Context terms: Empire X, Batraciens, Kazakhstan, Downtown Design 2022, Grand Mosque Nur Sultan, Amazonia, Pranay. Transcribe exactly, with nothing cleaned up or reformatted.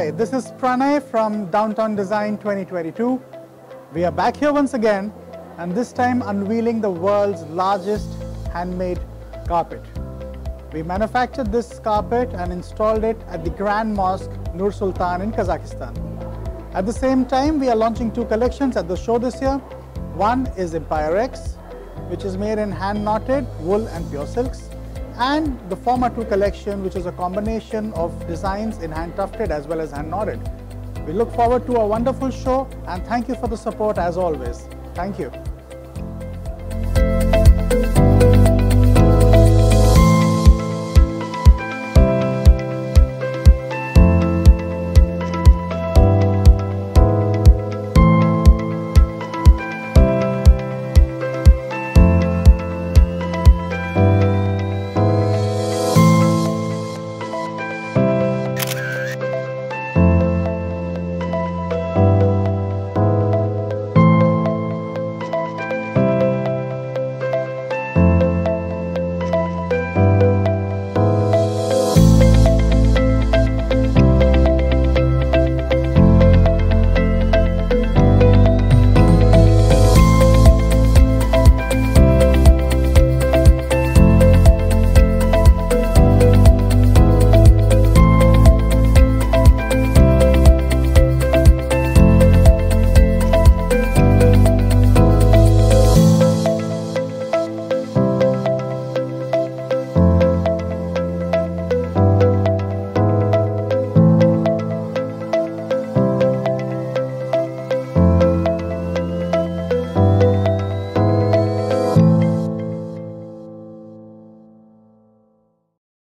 Hi, this is Pranay from Downtown Design twenty twenty-two. We are back here once again, and this time unveiling the world's largest handmade carpet. We manufactured this carpet and installed it at the Grand Mosque Nur Sultan in Kazakhstan. At the same time, we are launching two collections at the show this year. One is Empire X, which is made in hand-knotted wool and pure silks, and the former two collection, which is a combination of designs in hand-tufted as well as hand-knotted. We look forward to a wonderful show, and thank you for the support as always. Thank you.